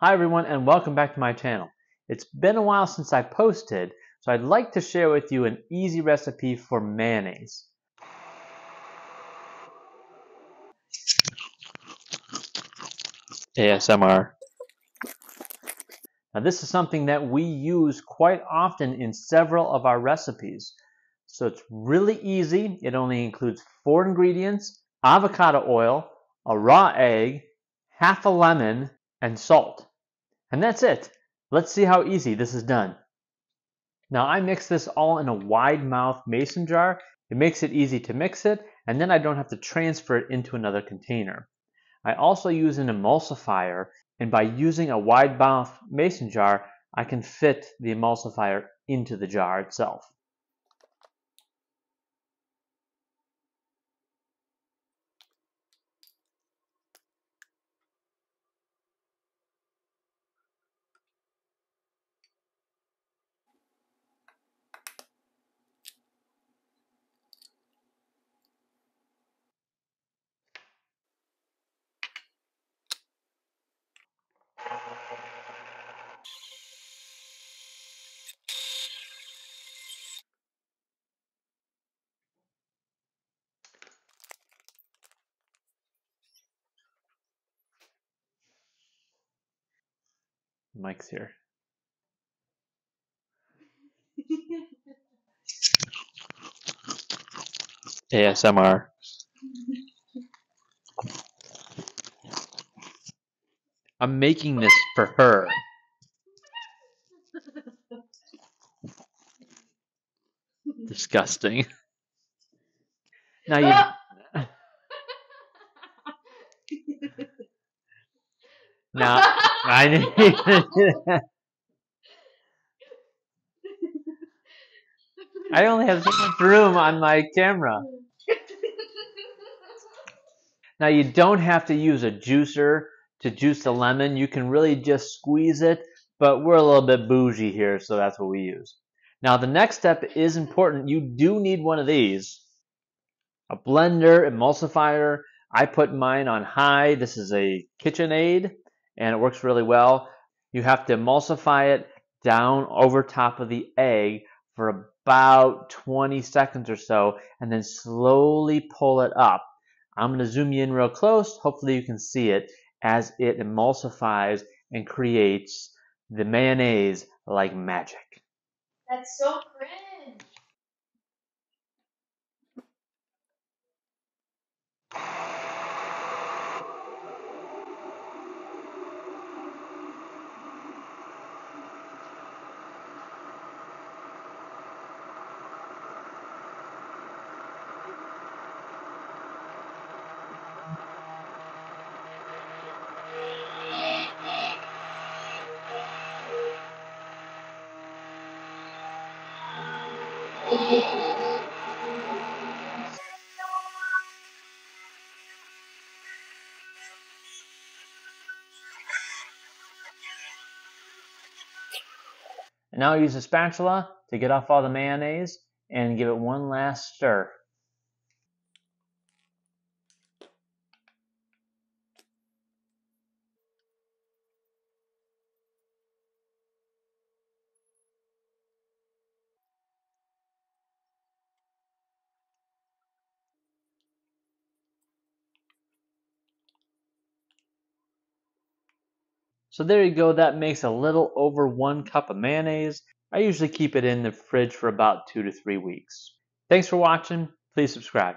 Hi everyone, and welcome back to my channel. It's been a while since I posted, so I'd like to share with you an easy recipe for mayonnaise. ASMR. Now this is something that we use quite often in several of our recipes. So it's really easy. It only includes 4 ingredients: avocado oil, a raw egg, half a lemon, and salt. And that's it. Let's see how easy this is done. Now I mix this all in a wide mouth mason jar. It makes it easy to mix it, and then I don't have to transfer it into another container. I also use an emulsifier, and by using a wide mouth mason jar, I can fit the emulsifier into the jar itself. Mike's here. ASMR. I'm making this for her. Disgusting. Now you. Now. I only have so much room on my camera. Now you don't have to use a juicer to juice the lemon. You can really just squeeze it, but we're a little bit bougie here, so that's what we use. Now the next step is important. You do need one of these. A blender, emulsifier. I put mine on high. This is a KitchenAid, and it works really well. You have to emulsify it down over top of the egg for about 20 seconds or so, and then slowly pull it up. I'm gonna zoom you in real close. Hopefully you can see it as it emulsifies and creates the mayonnaise like magic. That's so cringe. Now use a spatula to get off all the mayonnaise and give it one last stir. So there you go, that makes a little over 1 cup of mayonnaise. I usually keep it in the fridge for about 2 to 3 weeks. Thanks for watching. Please subscribe.